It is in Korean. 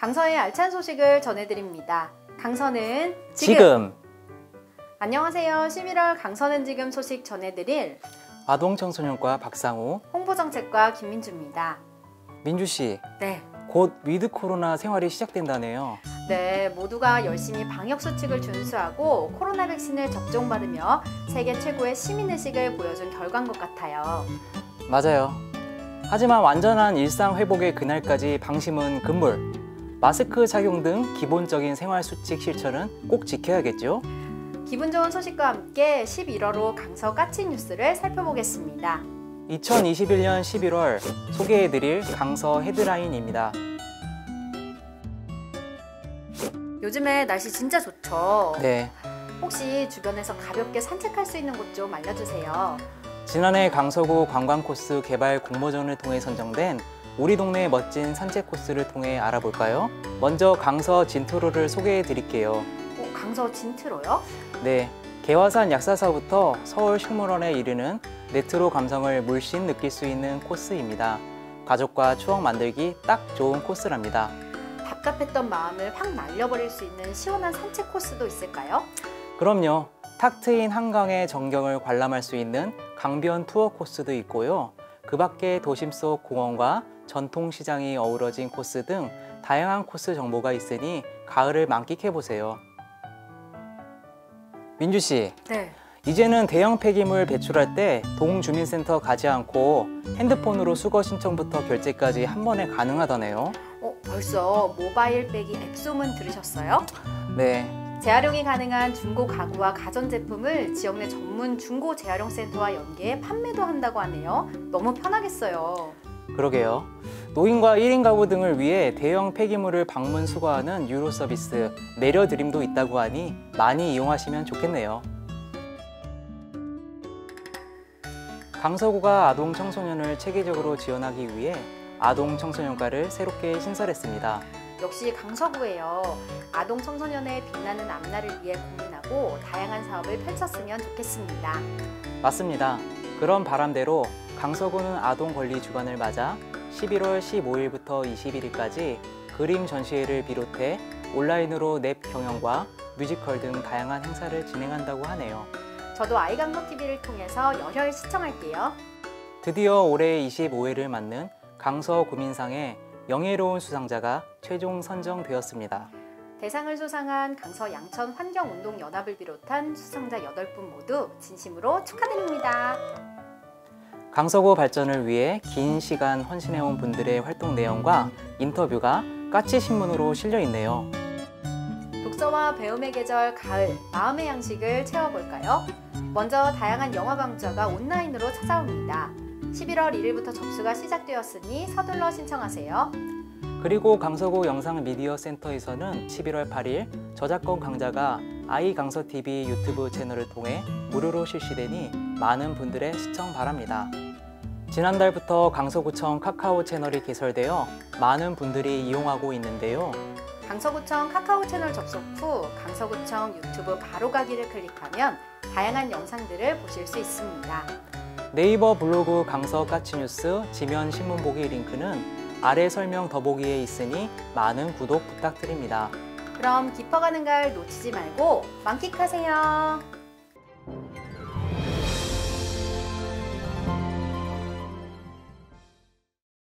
강서의 알찬 소식을 전해드립니다. 강서는 지금! 안녕하세요. 11월 강서는 지금 소식 전해드릴 아동청소년과 박상우, 홍보정책과 김민주입니다. 민주씨, 네. 곧 위드 코로나 생활이 시작된다네요. 네, 모두가 열심히 방역수칙을 준수하고 코로나 백신을 접종받으며 세계 최고의 시민의식을 보여준 결과인 것 같아요. 맞아요. 하지만 완전한 일상 회복의 그날까지 방심은 금물, 마스크 착용 등 기본적인 생활수칙 실천은 꼭 지켜야겠죠? 기분 좋은 소식과 함께 11월호 강서 까치뉴스를 살펴보겠습니다. 2021년 11월 소개해드릴 강서 헤드라인입니다. 요즘에 날씨 진짜 좋죠? 네. 혹시 주변에서 가볍게 산책할 수 있는 곳 좀 알려주세요. 지난해 강서구 관광코스 개발 공모전을 통해 선정된 우리 동네의 멋진 산책 코스를 통해 알아볼까요? 먼저 강서 진트로를 소개해드릴게요. 강서 진트로요? 네, 개화산 약사서부터 서울식물원에 이르는 레트로 감성을 물씬 느낄 수 있는 코스입니다. 가족과 추억 만들기 딱 좋은 코스랍니다. 답답했던 마음을 확 날려버릴 수 있는 시원한 산책 코스도 있을까요? 그럼요. 탁 트인 한강의 전경을 관람할 수 있는 강변 투어 코스도 있고요. 그 밖에 도심 속 공원과 전통시장이 어우러진 코스 등 다양한 코스 정보가 있으니 가을을 만끽해보세요. 민주씨, 네. 이제는 대형 폐기물 배출할 때 동주민센터 가지 않고 핸드폰으로 수거 신청부터 결제까지 한 번에 가능하다네요. 벌써 모바일 빼기 앱 소문 들으셨어요? 네. 재활용이 가능한 중고 가구와 가전제품을 지역 내 전문 중고 재활용센터와 연계해 판매도 한다고 하네요. 너무 편하겠어요. 그러게요. 노인과 1인 가구 등을 위해 대형 폐기물을 방문 수거하는 유로 서비스 내려드림도 있다고 하니 많이 이용하시면 좋겠네요. 강서구가 아동 청소년을 체계적으로 지원하기 위해 아동 청소년과를 새롭게 신설했습니다. 역시 강서구예요. 아동 청소년의 빛나는 앞날을 위해 고민하고 다양한 사업을 펼쳤으면 좋겠습니다. 맞습니다. 그런 바람대로 강서구는 아동권리 주간을 맞아 11월 15일부터 21일까지 그림 전시회를 비롯해 온라인으로 랩 경연과 뮤지컬 등 다양한 행사를 진행한다고 하네요. 저도 아이강서TV를 통해서 열혈 시청할게요. 드디어 올해 25회를 맞는 강서구민상의 영예로운 수상자가 최종 선정되었습니다. 대상을 수상한 강서 양천 환경운동연합을 비롯한 수상자 8분 모두 진심으로 축하드립니다. 강서구 발전을 위해 긴 시간 헌신해온 분들의 활동 내용과 인터뷰가 까치신문으로 실려있네요. 독서와 배움의 계절 가을, 마음의 양식을 채워볼까요? 먼저 다양한 영화 강좌가 온라인으로 찾아옵니다. 11월 1일부터 접수가 시작되었으니 서둘러 신청하세요. 그리고 강서구 영상미디어센터에서는 11월 8일 저작권 강좌가 아이강서TV 유튜브 채널을 통해 무료로 실시되니 많은 분들의 시청 바랍니다. 지난달부터 강서구청 카카오 채널이 개설되어 많은 분들이 이용하고 있는데요. 강서구청 카카오 채널 접속 후 강서구청 유튜브 바로가기를 클릭하면 다양한 영상들을 보실 수 있습니다. 네이버 블로그 강서 까치뉴스 지면 신문 보기 링크는 아래 설명 더보기에 있으니 많은 구독 부탁드립니다. 그럼 깊어가는 가을 놓치지 말고 만끽하세요.